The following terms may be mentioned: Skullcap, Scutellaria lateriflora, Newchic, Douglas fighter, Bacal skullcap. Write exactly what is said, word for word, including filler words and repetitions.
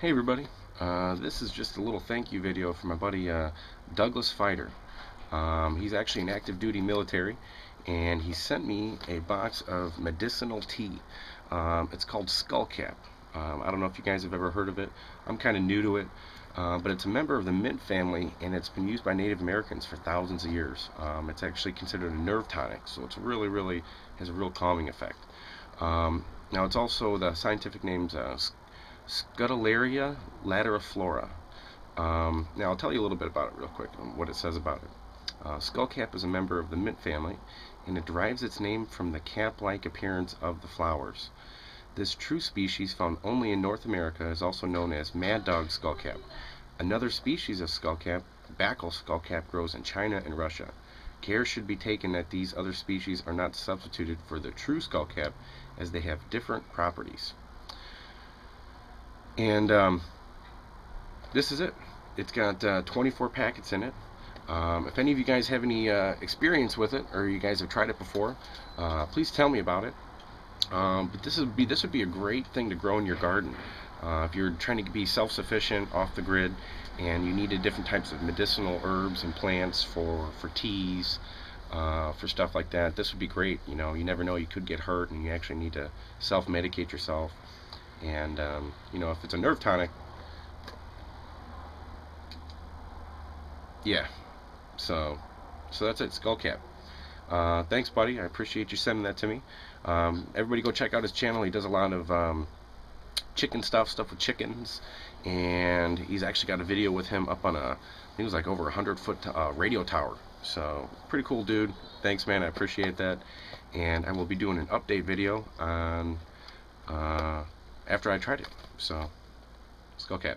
Hey everybody, uh, this is just a little thank you video for my buddy uh, Douglas Fighter. Um, he's actually an active duty military, and he sent me a box of medicinal tea. Um, it's called Skullcap. Um, I don't know if you guys have ever heard of it. I'm kind of new to it, uh, but it's a member of the mint family, and it's been used by Native Americans for thousands of years. Um, it's actually considered a nerve tonic, so it's really, really has a real calming effect. Um, now it's also the scientific name's uh, Scutellaria lateriflora. Um, now I'll tell you a little bit about it real quick and what it says about it. Uh, Skullcap is a member of the mint family, and it derives its name from the cap-like appearance of the flowers. This true species, found only in North America, is also known as mad dog skullcap. Another species of skullcap, Bacal skullcap, grows in China and Russia. Care should be taken that these other species are not substituted for the true skullcap, as they have different properties. And um, this is it. It's got uh, twenty-four packets in it. Um, if any of you guys have any uh, experience with it, or you guys have tried it before, uh, please tell me about it. Um, but this would be this would be a great thing to grow in your garden. Uh, if you're trying to be self-sufficient, off the grid, and you needed different types of medicinal herbs and plants for for teas, uh, for stuff like that, this would be great. You know, you never know, you could get hurt, and you actually need to self-medicate yourself. And, um, you know, if it's a nerve tonic, yeah, so, so that's it, Skullcap. Uh, thanks, buddy. I appreciate you sending that to me. Um, everybody go check out his channel. He does a lot of um, chicken stuff, stuff with chickens, and he's actually got a video with him up on a, I think it was like over a hundred foot uh, radio tower. So, pretty cool dude. Thanks, man. I appreciate that. And I will be doing an update video on, uh, after I tried it. So, Skullcap.